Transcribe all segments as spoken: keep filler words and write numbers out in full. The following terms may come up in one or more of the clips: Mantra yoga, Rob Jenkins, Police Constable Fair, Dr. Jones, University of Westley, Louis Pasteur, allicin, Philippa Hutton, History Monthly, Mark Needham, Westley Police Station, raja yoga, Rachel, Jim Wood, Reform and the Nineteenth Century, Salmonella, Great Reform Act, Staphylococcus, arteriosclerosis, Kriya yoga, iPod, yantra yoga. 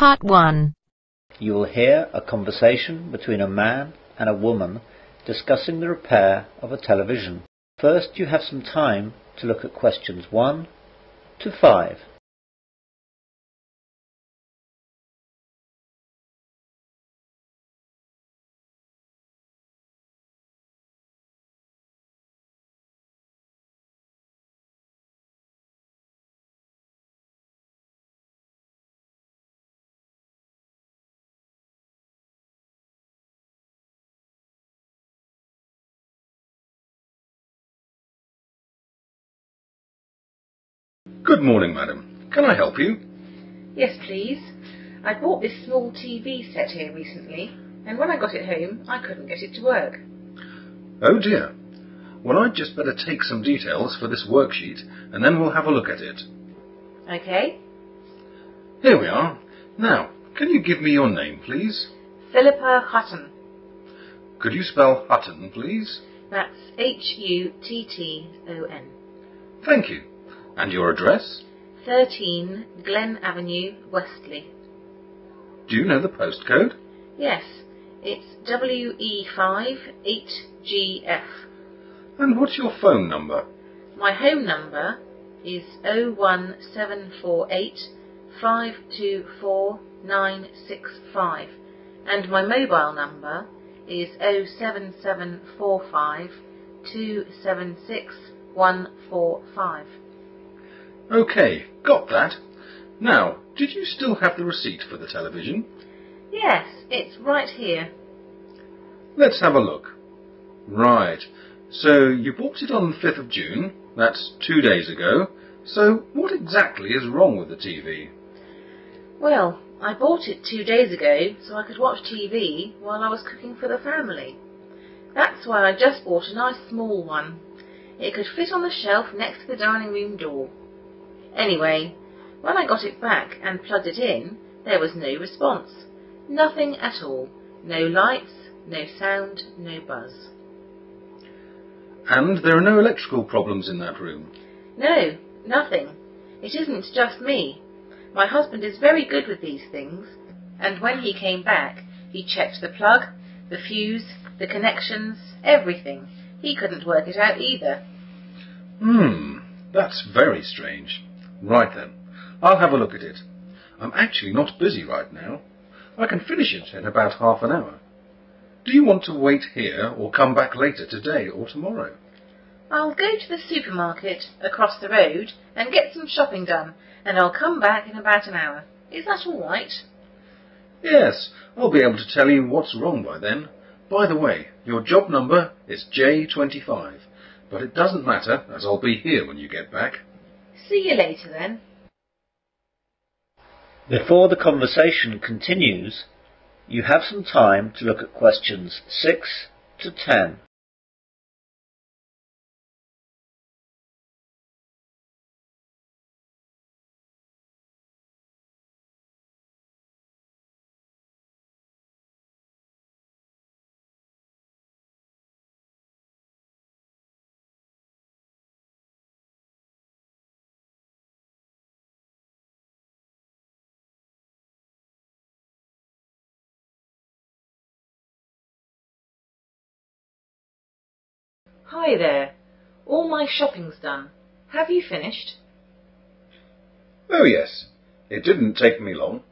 Part one. You will hear a conversation between a man and a woman discussing the repair of a television. First, you have some time to look at questions one to five. Good morning, madam. Can I help you? Yes, please. I bought this small T V set here recently, and when I got it home, I couldn't get it to work. Oh dear. Well, I'd just better take some details for this worksheet, and then we'll have a look at it. Okay. Here we are. Now, can you give me your name, please? Philippa Hutton. Could you spell Hutton, please? That's H U T T O N. Thank you. And your address? thirteen Glen Avenue, Westley. Do you know the postcode? Yes, it's W E five eight G F. And what's your phone number? My home number is oh one seven four eight, five two four, nine six five, and my mobile number is oh seven seven four five, two seven six, one four five. Okay, got that. Now, did you still have the receipt for the television? Yes, it's right here. Let's have a look. Right, so you bought it on the fifth of June, that's two days ago, so what exactly is wrong with the T V? Well, I bought it two days ago so I could watch T V while I was cooking for the family. That's why I just bought a nice small one. It could fit on the shelf next to the dining room door. Anyway, when I got it back and plugged it in, there was no response. Nothing at all. No lights, no sound, no buzz. And there are no electrical problems in that room? No, nothing. It isn't just me. My husband is very good with these things, and when he came back, he checked the plug, the fuse, the connections, everything. He couldn't work it out either. Hmm, that's very strange. Right then, I'll have a look at it. I'm actually not busy right now. I can finish it in about half an hour. Do you want to wait here or come back later today or tomorrow? I'll go to the supermarket across the road and get some shopping done, and I'll come back in about an hour. Is that all right? Yes, I'll be able to tell you what's wrong by then. By the way, your job number is J twenty-five, but it doesn't matter as I'll be here when you get back. See you later, then. Before the conversation continues, you have some time to look at questions six to ten. Hi there. All my shopping's done. Have you finished? Oh yes. It didn't take me long.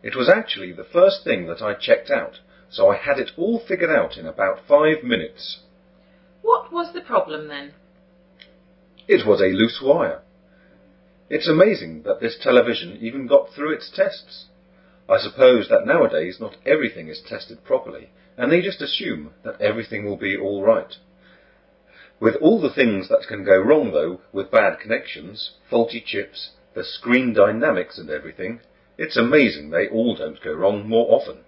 It was actually the first thing that I checked out, so I had it all figured out in about five minutes. What was the problem then? It was a loose wire. It's amazing that this television even got through its tests. I suppose that nowadays not everything is tested properly, and they just assume that everything will be all right. With all the things that can go wrong, though, with bad connections, faulty chips, the screen dynamics and everything, it's amazing they all don't go wrong more often.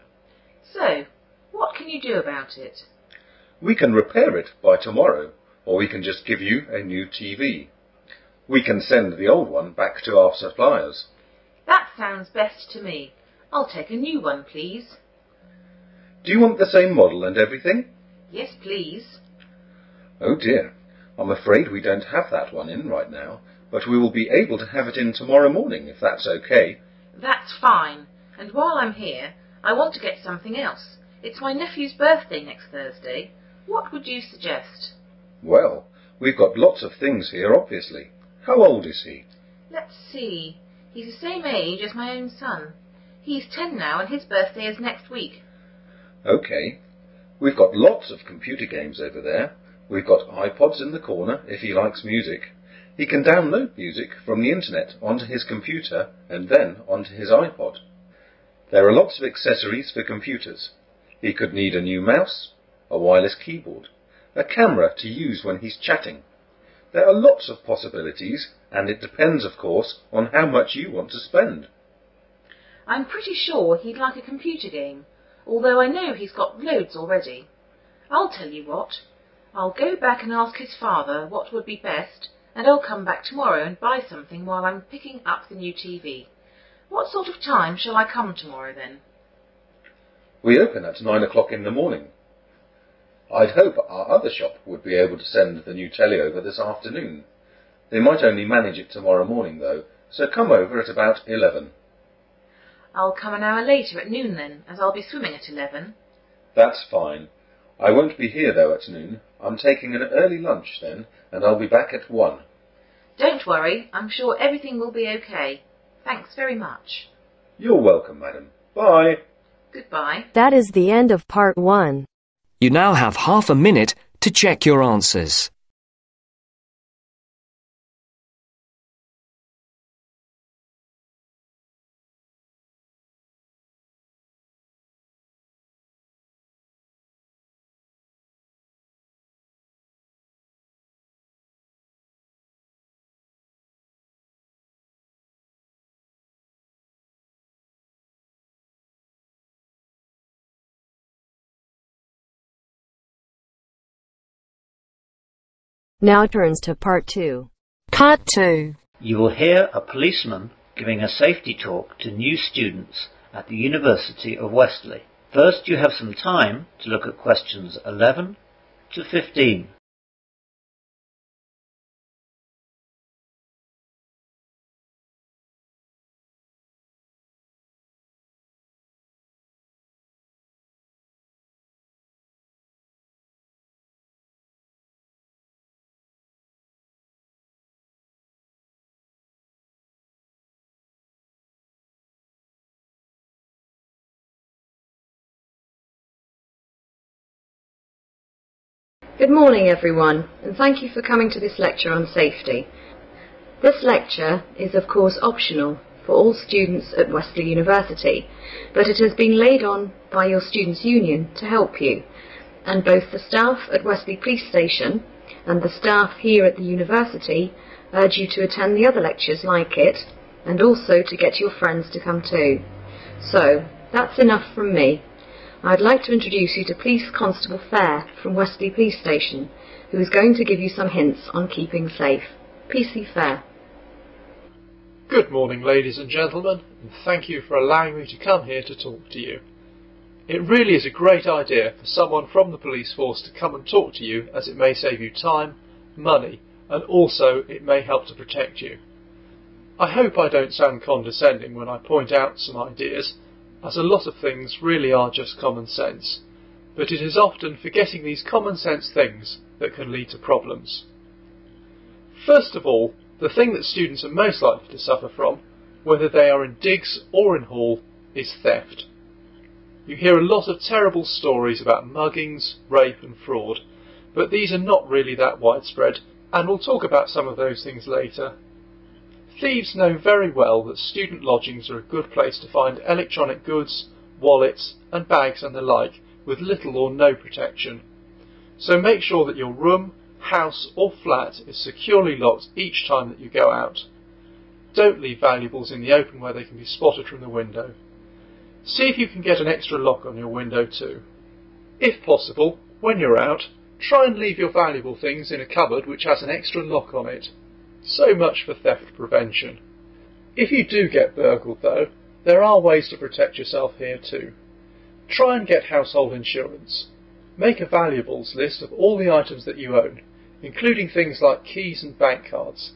So, what can you do about it? We can repair it by tomorrow, or we can just give you a new T V. We can send the old one back to our suppliers. That sounds best to me. I'll take a new one, please. Do you want the same model and everything? Yes, please. Oh dear, I'm afraid we don't have that one in right now, but we will be able to have it in tomorrow morning, if that's okay. That's fine. And while I'm here, I want to get something else. It's my nephew's birthday next Thursday. What would you suggest? Well, we've got lots of things here, obviously. How old is he? Let's see. He's the same age as my own son. He's ten now, and his birthday is next week. OK. We've got lots of computer games over there. We've got iPods in the corner if he likes music. He can download music from the internet onto his computer and then onto his iPod. There are lots of accessories for computers. He could need a new mouse, a wireless keyboard, a camera to use when he's chatting. There are lots of possibilities, and it depends, of course, on how much you want to spend. I'm pretty sure he'd like a computer game, although I know he's got loads already. I'll tell you what, I'll go back and ask his father what would be best, and I'll come back tomorrow and buy something while I'm picking up the new T V. What sort of time shall I come tomorrow, then? We open at nine o'clock in the morning. I'd hope our other shop would be able to send the new telly over this afternoon. They might only manage it tomorrow morning, though, so come over at about eleven. I'll come an hour later at noon, then, as I'll be swimming at eleven. That's fine. I won't be here, though, at noon. I'm taking an early lunch, then, and I'll be back at one. Don't worry. I'm sure everything will be okay. Thanks very much. You're welcome, madam. Bye. Goodbye. That is the end of part one. You now have half a minute to check your answers. Now turns to part two. Part two. You will hear a policeman giving a safety talk to new students at the University of Westley. First, you have some time to look at questions eleven to fifteen. Good morning, everyone, and thank you for coming to this lecture on safety. This lecture is, of course, optional for all students at Westley University, but it has been laid on by your Students' Union to help you, and both the staff at Westley Police Station and the staff here at the University urge you to attend the other lectures like it, and also to get your friends to come too. So, that's enough from me. I'd like to introduce you to Police Constable Fair from Westley Police Station, who is going to give you some hints on keeping safe. P C Fair. Good morning, ladies and gentlemen, and thank you for allowing me to come here to talk to you. It really is a great idea for someone from the police force to come and talk to you, as it may save you time, money, and also it may help to protect you. I hope I don't sound condescending when I point out some ideas, as a lot of things really are just common sense, but it is often forgetting these common sense things that can lead to problems. First of all, the thing that students are most likely to suffer from, whether they are in digs or in hall, is theft. You hear a lot of terrible stories about muggings, rape and fraud, but these are not really that widespread, and we'll talk about some of those things later. Thieves know very well that student lodgings are a good place to find electronic goods, wallets and bags and the like, with little or no protection. So make sure that your room, house or flat is securely locked each time that you go out. Don't leave valuables in the open where they can be spotted from the window. See if you can get an extra lock on your window too. If possible, when you're out, try and leave your valuable things in a cupboard which has an extra lock on it. So much for theft prevention. If you do get burgled, though, there are ways to protect yourself here too. Try and get household insurance. Make a valuables list of all the items that you own, including things like keys and bank cards.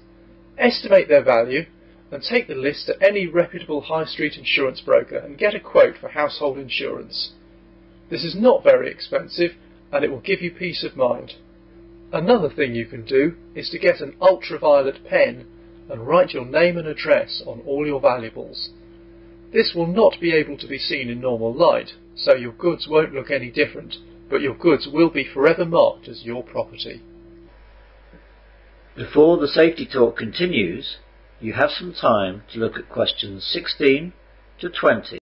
Estimate their value, and take the list at any reputable high street insurance broker and get a quote for household insurance. This is not very expensive and it will give you peace of mind. Another thing you can do is to get an ultraviolet pen and write your name and address on all your valuables. This will not be able to be seen in normal light, so your goods won't look any different, but your goods will be forever marked as your property. Before the safety talk continues, you have some time to look at questions sixteen to twenty.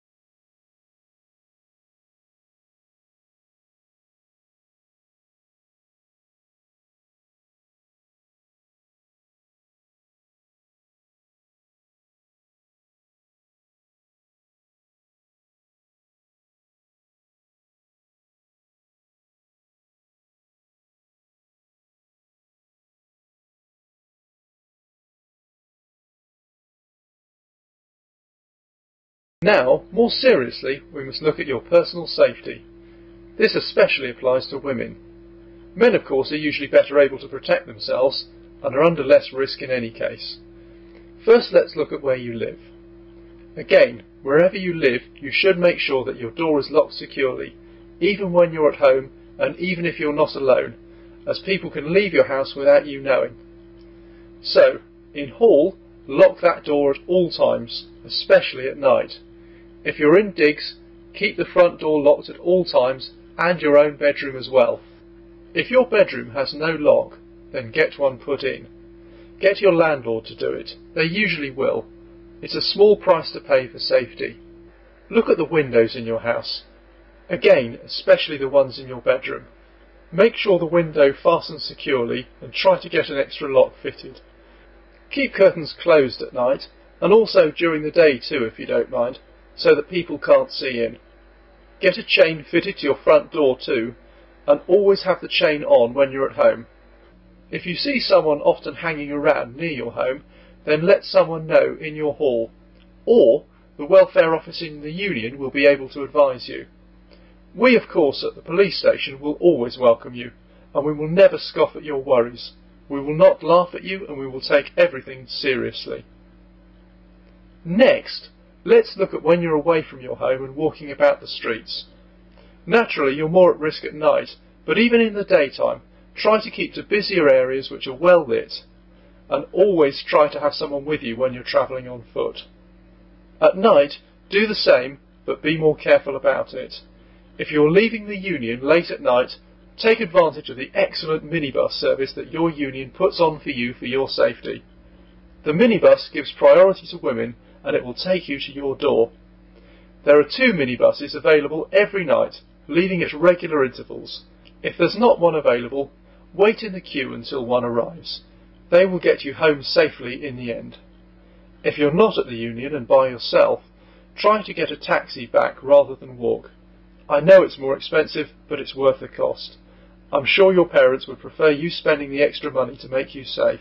Now, more seriously, we must look at your personal safety. This especially applies to women. Men, of course, are usually better able to protect themselves and are under less risk in any case. First, let's look at where you live. Again, wherever you live, you should make sure that your door is locked securely, even when you're at home and even if you're not alone, as people can leave your house without you knowing. So, in hall, lock that door at all times, especially at night. If you're in digs, keep the front door locked at all times and your own bedroom as well. If your bedroom has no lock, then get one put in. Get your landlord to do it. They usually will. It's a small price to pay for safety. Look at the windows in your house. Again, especially the ones in your bedroom. Make sure the window fastens securely and try to get an extra lock fitted. Keep curtains closed at night and also during the day too, if you don't mind, so that people can't see in. Get a chain fitted to your front door too, and always have the chain on when you're at home. If you see someone often hanging around near your home, then let someone know in your hall, or the welfare office in the union will be able to advise you. We, of course, at the police station will always welcome you, and we will never scoff at your worries. We will not laugh at you, and we will take everything seriously. Next, let's look at when you're away from your home and walking about the streets. Naturally, you're more at risk at night, but even in the daytime, try to keep to busier areas which are well lit, and always try to have someone with you when you're travelling on foot. At night, do the same, but be more careful about it. If you're leaving the union late at night, take advantage of the excellent minibus service that your union puts on for you for your safety. The minibus gives priority to women and it will take you to your door. There are two minibuses available every night, leaving at regular intervals. If there's not one available, wait in the queue until one arrives. They will get you home safely in the end. If you're not at the union and by yourself, try to get a taxi back rather than walk. I know it's more expensive, but it's worth the cost. I'm sure your parents would prefer you spending the extra money to make you safe.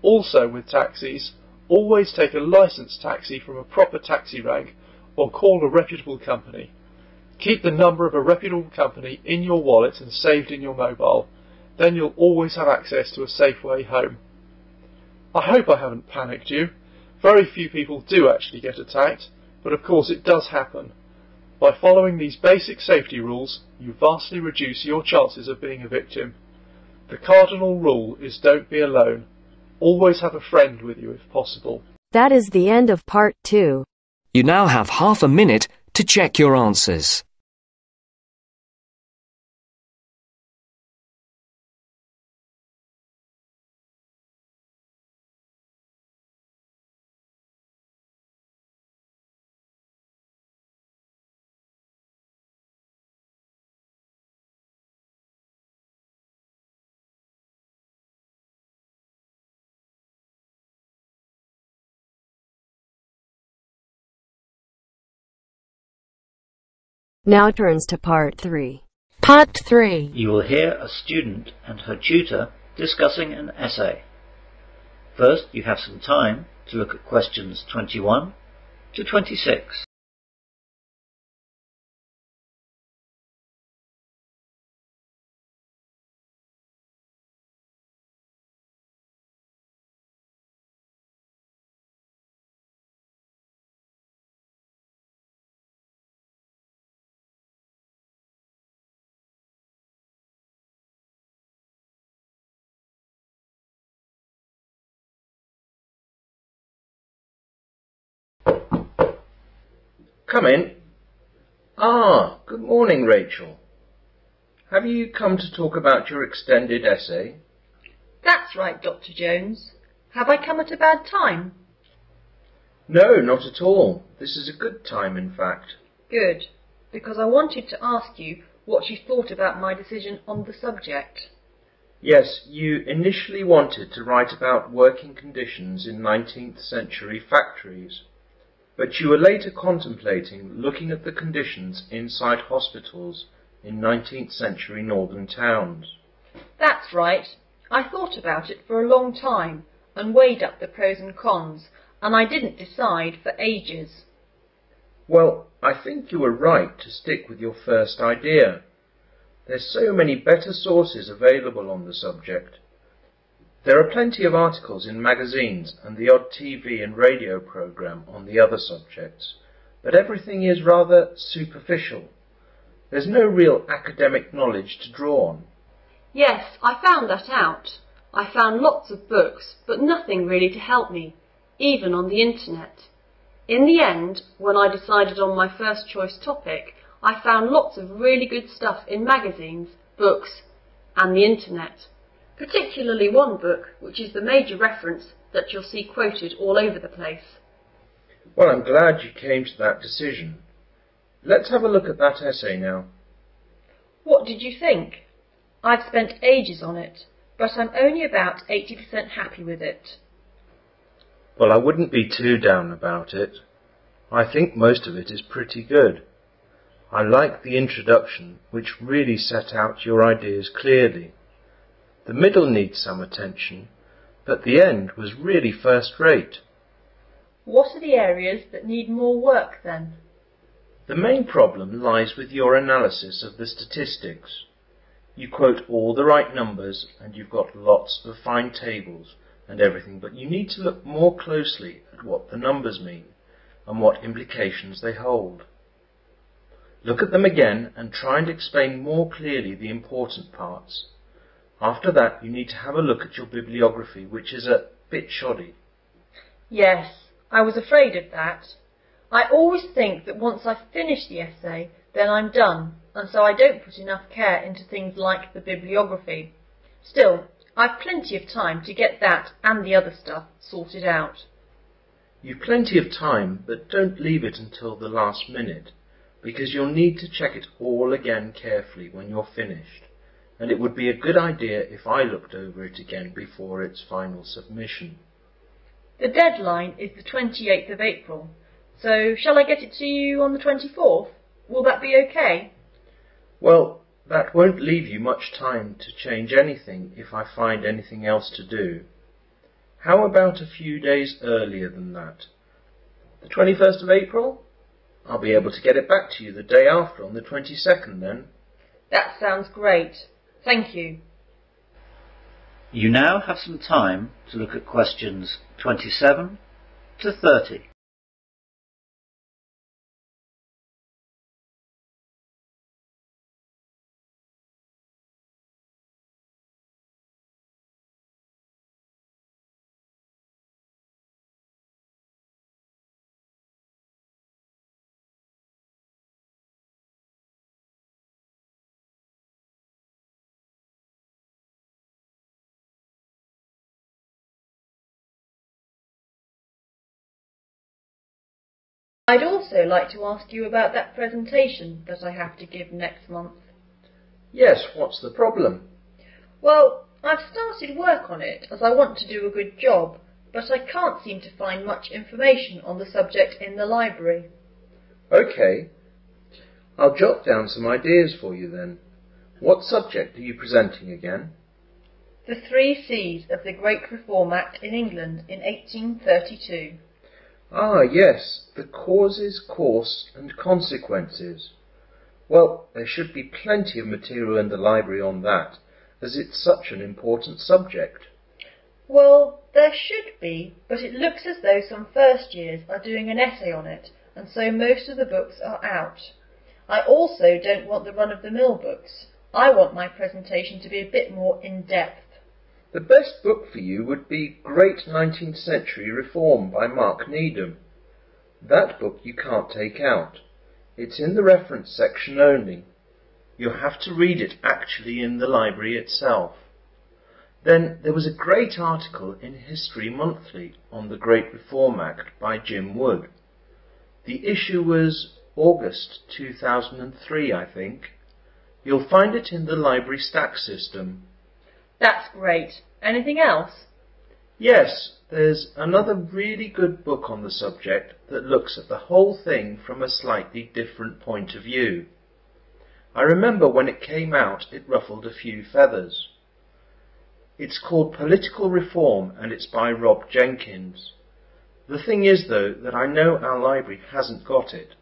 Also with taxis, always take a licensed taxi from a proper taxi rank or call a reputable company. Keep the number of a reputable company in your wallet and saved in your mobile. Then you'll always have access to a safe way home. I hope I haven't panicked you. Very few people do actually get attacked, but of course it does happen. By following these basic safety rules, you vastly reduce your chances of being a victim. The cardinal rule is don't be alone. Always have a friend with you if possible. That is the end of part two. You now have half a minute to check your answers. Now turns to part three. Part three. You will hear a student and her tutor discussing an essay. First, you have some time to look at questions twenty-one to twenty-six. Come in. Ah, good morning, Rachel. Have you come to talk about your extended essay? That's right, Doctor Jones. Have I come at a bad time? No, not at all. This is a good time, in fact. Good, because I wanted to ask you what you thought about my decision on the subject. Yes, you initially wanted to write about working conditions in nineteenth century factories, but you were later contemplating looking at the conditions inside hospitals in nineteenth century northern towns. That's right. I thought about it for a long time and weighed up the pros and cons, and I didn't decide for ages. Well, I think you were right to stick with your first idea. There's so many better sources available on the subject. There are plenty of articles in magazines and the odd T V and radio programme on the other subjects, but everything is rather superficial. There's no real academic knowledge to draw on. Yes, I found that out. I found lots of books, but nothing really to help me, even on the internet. In the end, when I decided on my first choice topic, I found lots of really good stuff in magazines, books, and the internet. Particularly one book, which is the major reference that you'll see quoted all over the place. Well, I'm glad you came to that decision. Let's have a look at that essay now. What did you think? I've spent ages on it, but I'm only about eighty percent happy with it. Well, I wouldn't be too down about it. I think most of it is pretty good. I like the introduction, which really set out your ideas clearly. The middle needs some attention, but the end was really first rate. What are the areas that need more work, then? The main problem lies with your analysis of the statistics. You quote all the right numbers, and you've got lots of fine tables and everything, but you need to look more closely at what the numbers mean and what implications they hold. Look at them again and try and explain more clearly the important parts. After that, you need to have a look at your bibliography, which is a bit shoddy. Yes, I was afraid of that. I always think that once I've finished the essay, then I'm done, and so I don't put enough care into things like the bibliography. Still, I've plenty of time to get that and the other stuff sorted out. You've plenty of time, but don't leave it until the last minute, because you'll need to check it all again carefully when you're finished. And it would be a good idea if I looked over it again before its final submission. The deadline is the twenty-eighth of April, so shall I get it to you on the twenty-fourth? Will that be okay? Well, that won't leave you much time to change anything if I find anything else to do. How about a few days earlier than that? The twenty-first of April? I'll be able to get it back to you the day after, on the twenty-second then. That sounds great. Thank you. You now have some time to look at questions twenty-seven to thirty. I'd also like to ask you about that presentation that I have to give next month. Yes, what's the problem? Well, I've started work on it as I want to do a good job, but I can't seem to find much information on the subject in the library. Okay. I'll jot down some ideas for you then. What subject are you presenting again? The three C's of the Great Reform Act in England in eighteen thirty-two. Ah, yes, the causes, course, and consequences. Well, there should be plenty of material in the library on that, as it's such an important subject. Well, there should be, but it looks as though some first years are doing an essay on it, and so most of the books are out. I also don't want the run-of-the-mill books. I want my presentation to be a bit more in-depth. The best book for you would be Great Nineteenth Century Reform by Mark Needham. That book you can't take out. It's in the reference section only. You'll have to read it actually in the library itself. Then there was a great article in History Monthly on the Great Reform Act by Jim Wood. The issue was August two thousand three, I think. You'll find it in the library stack system. That's great. Anything else? Yes, there's another really good book on the subject that looks at the whole thing from a slightly different point of view. I remember when it came out, it ruffled a few feathers. It's called Political Reform, and it's by Rob Jenkins. The thing is, though, that I know our library hasn't got it.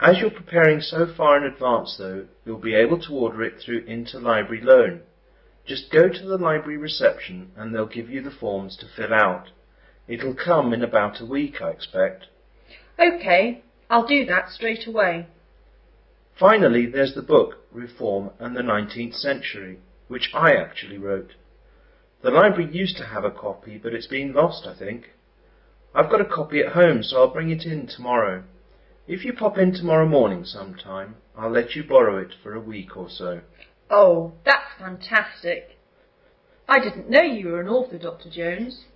As you're preparing so far in advance, though, you'll be able to order it through Interlibrary Loan. Just go to the library reception and they'll give you the forms to fill out. It'll come in about a week, I expect. OK, I'll do that straight away. Finally, there's the book, Reform and the Nineteenth Century, which I actually wrote. The library used to have a copy, but it's been lost, I think. I've got a copy at home, so I'll bring it in tomorrow. If you pop in tomorrow morning sometime, I'll let you borrow it for a week or so. Oh, that's fantastic. I didn't know you were an author, Doctor Jones.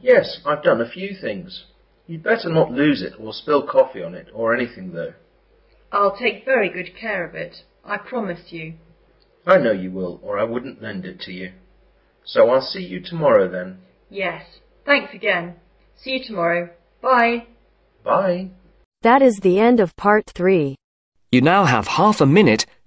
Yes, I've done a few things. You'd better not lose it or spill coffee on it or anything, though. I'll take very good care of it, I promise you. I know you will, or I wouldn't lend it to you. So I'll see you tomorrow, then. Yes, thanks again. See you tomorrow. Bye. Bye. That is the end of part three. You now have half a minute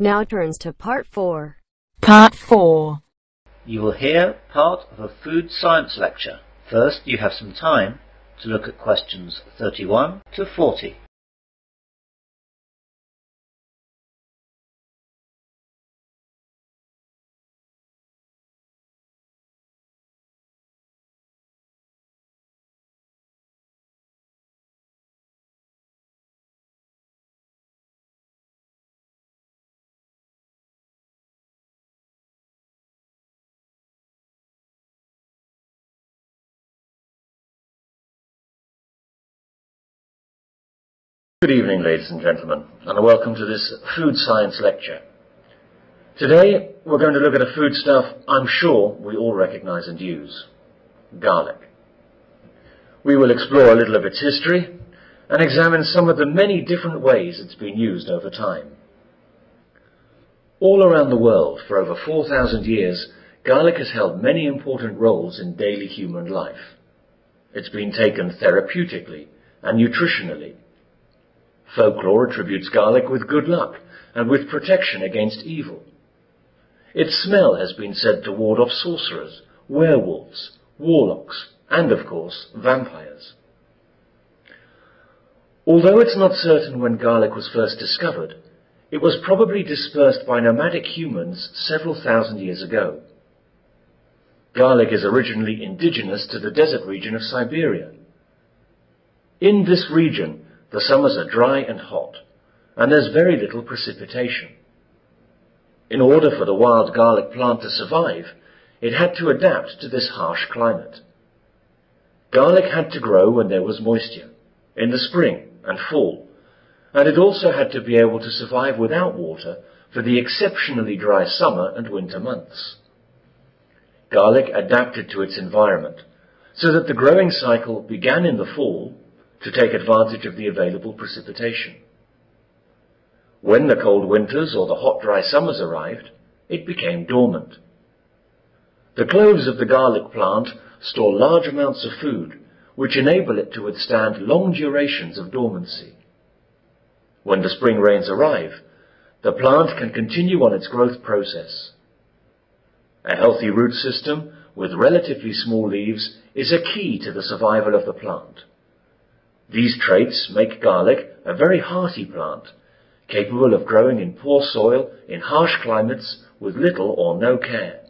Now turns to part four. Part four. You will hear part of a food science lecture. First, you have some time to look at questions thirty-one to forty. Good evening, ladies and gentlemen, and welcome to this food science lecture. Today, we're going to look at a foodstuff I'm sure we all recognise and use, garlic. We will explore a little of its history and examine some of the many different ways it's been used over time. All around the world, for over four thousand years, garlic has held many important roles in daily human life. It's been taken therapeutically and nutritionally. Folklore attributes garlic with good luck and with protection against evil. Its smell has been said to ward off sorcerers, werewolves, warlocks, and, of course, vampires. Although it's not certain when garlic was first discovered, it was probably dispersed by nomadic humans several thousand years ago. Garlic is originally indigenous to the desert region of Siberia. In this region, the summers are dry and hot, and there's very little precipitation. In order for the wild garlic plant to survive, it had to adapt to this harsh climate. Garlic had to grow when there was moisture, in the spring and fall, and it also had to be able to survive without water for the exceptionally dry summer and winter months. Garlic adapted to its environment, so that the growing cycle began in the fall to take advantage of the available precipitation. When the cold winters or the hot, dry summers arrived, it became dormant. The cloves of the garlic plant store large amounts of food, which enable it to withstand long durations of dormancy. When the spring rains arrive, the plant can continue on its growth process. A healthy root system with relatively small leaves is a key to the survival of the plant. These traits make garlic a very hearty plant, capable of growing in poor soil in harsh climates with little or no care.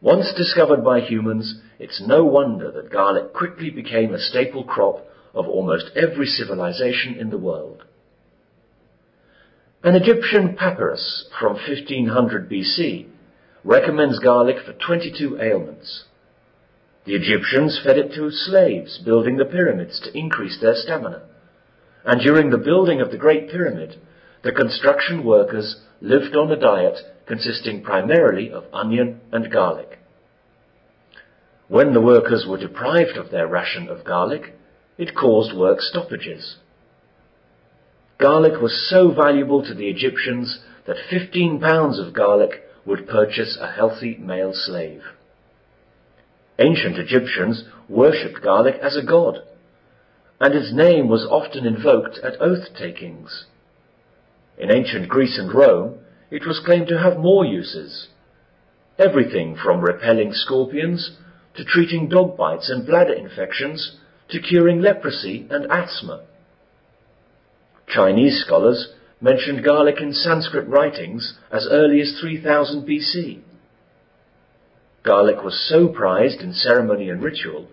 Once discovered by humans, it's no wonder that garlic quickly became a staple crop of almost every civilization in the world. An Egyptian papyrus from fifteen hundred B C recommends garlic for twenty-two ailments. The Egyptians fed it to slaves building the pyramids to increase their stamina. And during the building of the Great Pyramid, the construction workers lived on a diet consisting primarily of onion and garlic. When the workers were deprived of their ration of garlic, it caused work stoppages. Garlic was so valuable to the Egyptians that fifteen pounds of garlic would purchase a healthy male slave. Ancient Egyptians worshipped garlic as a god, and its name was often invoked at oath-takings. In ancient Greece and Rome, it was claimed to have more uses, everything from repelling scorpions to treating dog bites and bladder infections to curing leprosy and asthma. Chinese scholars mentioned garlic in Sanskrit writings as early as three thousand B C. Garlic was so prized in ceremony and ritual,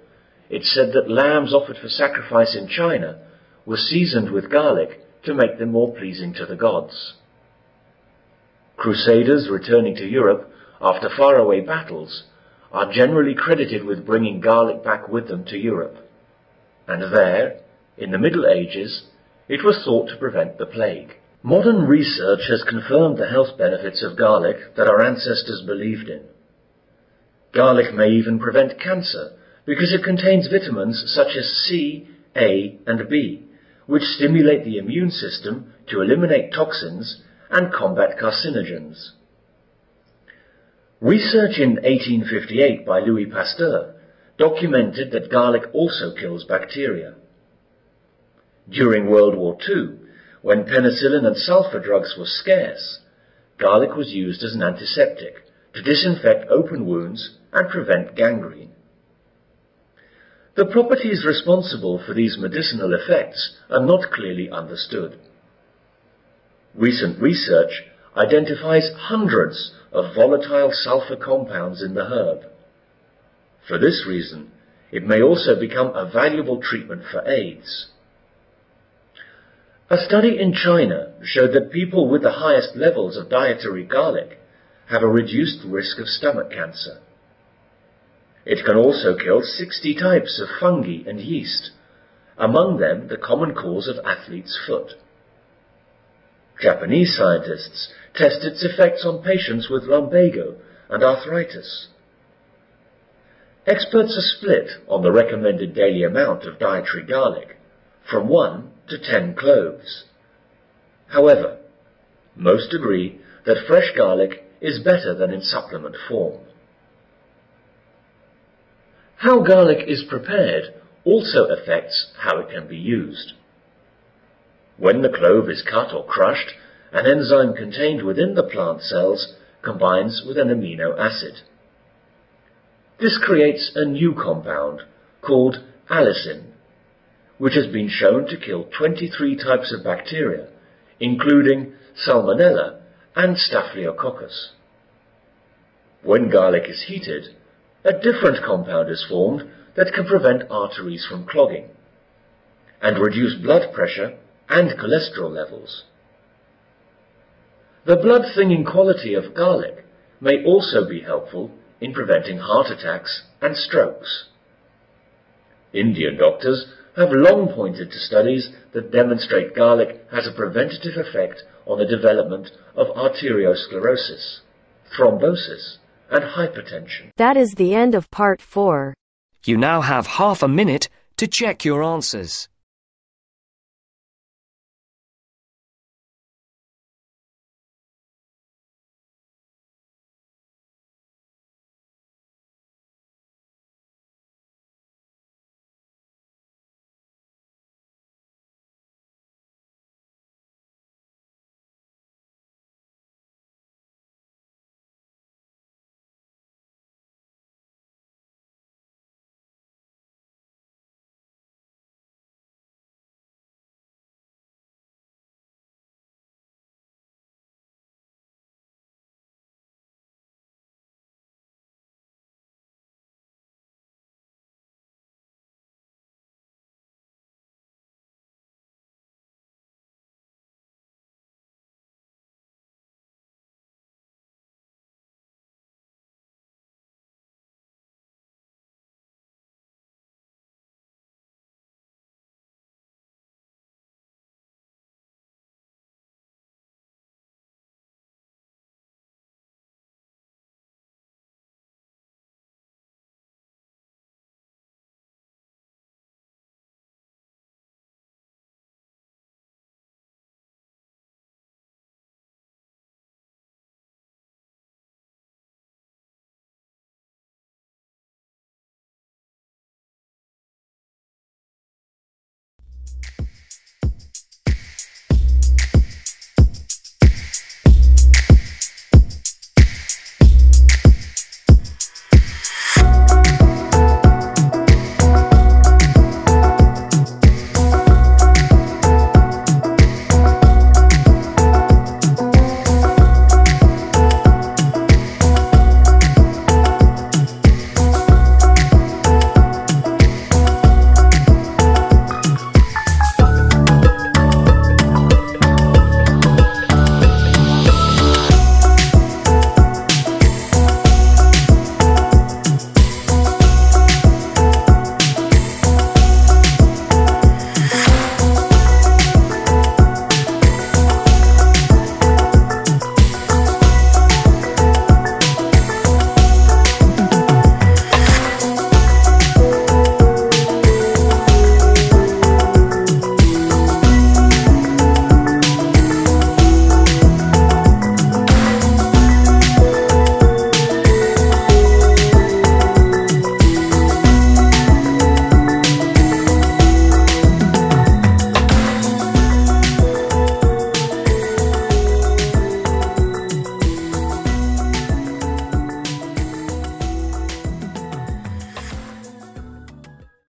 it's said that lambs offered for sacrifice in China were seasoned with garlic to make them more pleasing to the gods. Crusaders returning to Europe after faraway battles are generally credited with bringing garlic back with them to Europe. And there, in the Middle Ages, it was thought to prevent the plague. Modern research has confirmed the health benefits of garlic that our ancestors believed in. Garlic may even prevent cancer because it contains vitamins such as C, A, and B, which stimulate the immune system to eliminate toxins and combat carcinogens. Research in eighteen fifty-eight by Louis Pasteur documented that garlic also kills bacteria. During World War Two, when penicillin and sulfur drugs were scarce, garlic was used as an antiseptic to disinfect open wounds and prevent gangrene. The properties responsible for these medicinal effects are not clearly understood. Recent research identifies hundreds of volatile sulfur compounds in the herb. For this reason, it may also become a valuable treatment for AIDS. A study in China showed that people with the highest levels of dietary garlic have a reduced risk of stomach cancer. It can also kill sixty types of fungi and yeast, among them the common cause of athlete's foot. Japanese scientists test its effects on patients with lumbago and arthritis. Experts are split on the recommended daily amount of dietary garlic, from one to ten cloves. However, most agree that fresh garlic is better than in supplement form. How garlic is prepared also affects how it can be used. When the clove is cut or crushed, an enzyme contained within the plant cells combines with an amino acid. This creates a new compound called allicin, which has been shown to kill twenty-three types of bacteria, including Salmonella and Staphylococcus. When garlic is heated, a different compound is formed that can prevent arteries from clogging and reduce blood pressure and cholesterol levels. The blood-thinning quality of garlic may also be helpful in preventing heart attacks and strokes. Indian doctors have long pointed to studies that demonstrate garlic has a preventative effect on the development of arteriosclerosis, thrombosis, and hypertension. That is the end of part four. You now have half a minute to check your answers.